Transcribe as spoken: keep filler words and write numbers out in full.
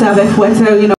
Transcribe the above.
massive if we're throwing, you know,